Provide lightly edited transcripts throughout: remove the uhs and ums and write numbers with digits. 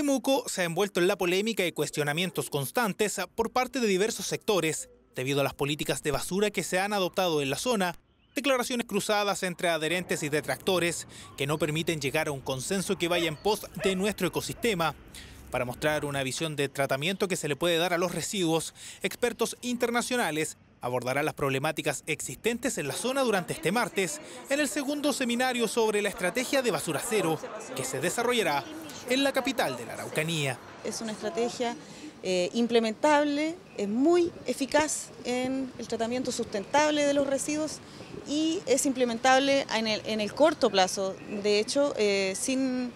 Temuco se ha envuelto en la polémica y cuestionamientos constantes por parte de diversos sectores, debido a las políticas de basura que se han adoptado en la zona, declaraciones cruzadas entre adherentes y detractores que no permiten llegar a un consenso que vaya en pos de nuestro ecosistema. Para mostrar una visión de tratamiento que se le puede dar a los residuos, expertos internacionales abordarán las problemáticas existentes en la zona durante este martes, en el segundo seminario sobre la estrategia de basura cero, que se desarrollará en la capital de la Araucanía. Es una estrategia implementable, es muy eficaz en el tratamiento sustentable de los residuos y es implementable en el corto plazo, de hecho, sin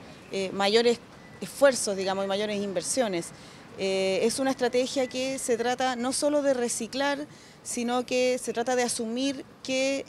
mayores esfuerzos, digamos, y mayores inversiones. Es una estrategia que se trata no solo de reciclar, sino que se trata de asumir que,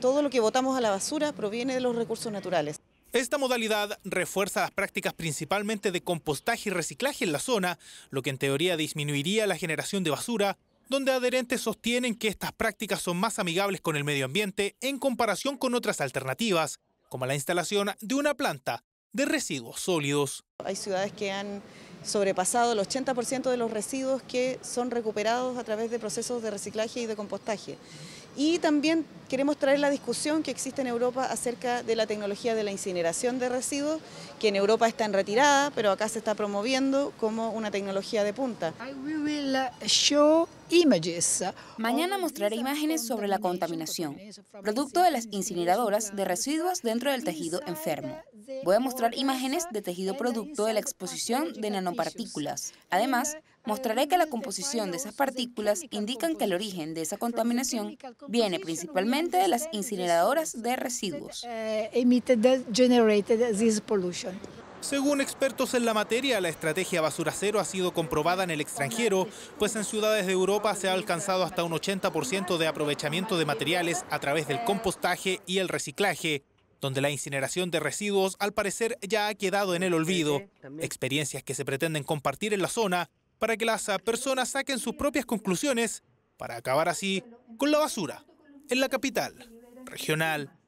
todo lo que botamos a la basura proviene de los recursos naturales. Esta modalidad refuerza las prácticas principalmente de compostaje y reciclaje en la zona, lo que en teoría disminuiría la generación de basura, donde adherentes sostienen que estas prácticas son más amigables con el medio ambiente en comparación con otras alternativas, como la instalación de una planta de residuos sólidos. Hay ciudades que han sobrepasado el 80% de los residuos que son recuperados a través de procesos de reciclaje y de compostaje. Y también queremos traer la discusión que existe en Europa acerca de la tecnología de la incineración de residuos, que en Europa está en retirada, pero acá se está promoviendo como una tecnología de punta. Mañana mostraré imágenes sobre la contaminación, producto de las incineradoras de residuos dentro del tejido enfermo. Voy a mostrar imágenes de tejido producto de la exposición de nanopartículas. Además, mostraré que la composición de esas partículas indican que el origen de esa contaminación viene principalmente de las incineradoras de residuos. Según expertos en la materia, la estrategia basura cero ha sido comprobada en el extranjero, pues en ciudades de Europa se ha alcanzado hasta un 80% de aprovechamiento de materiales a través del compostaje y el reciclaje, donde la incineración de residuos al parecer ya ha quedado en el olvido, experiencias que se pretenden compartir en la zona para que las personas saquen sus propias conclusiones para acabar así con la basura en la capital regional.